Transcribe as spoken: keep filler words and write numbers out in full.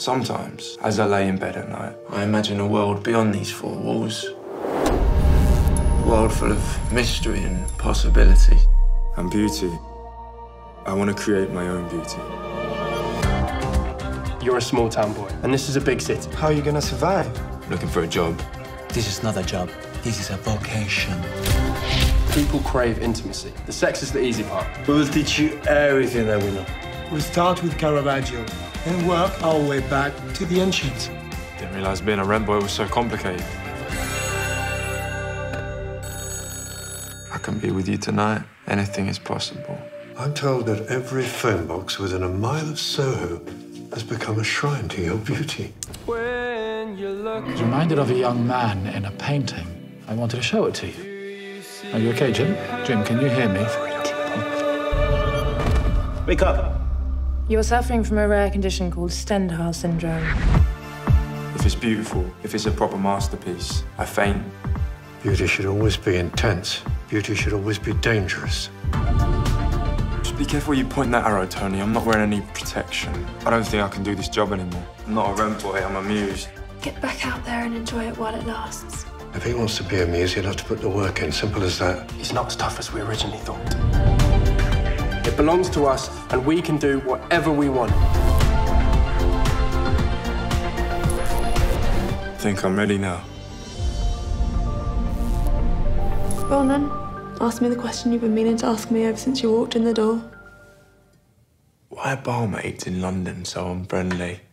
Sometimes, as I lay in bed at night, I imagine a world beyond these four walls. A world full of mystery and possibility. And beauty. I want to create my own beauty. You're a small town boy, and this is a big city. How are you going to survive? Looking for a job. This is not a job. This is a vocation. People crave intimacy. The sex is the easy part. We will teach you everything that we know. We'll start with Caravaggio and work our way back to the ancients. Didn't realise being a rent boy was so complicated. I can be with you tonight. Anything is possible. I'm told that every phone box within a mile of Soho has become a shrine to your beauty. When you look, I was reminded of a young man in a painting. I wanted to show it to you. Are you okay, Jim? Jim, can you hear me? Wake up. You're suffering from a rare condition called Stendhal Syndrome. If it's beautiful, if it's a proper masterpiece, I faint. Beauty should always be intense. Beauty should always be dangerous. Just be careful you point that arrow, Tony. I'm not wearing any protection. I don't think I can do this job anymore. I'm not a rent boy, I'm a muse. Get back out there and enjoy it while it lasts. If he wants to be a muse, he'll have to put the work in. Simple as that. It's not as tough as we originally thought. It belongs to us, and we can do whatever we want. I think I'm ready now. Go on then. Ask me the question you've been meaning to ask me ever since you walked in the door. Why are barmaids in London so unfriendly?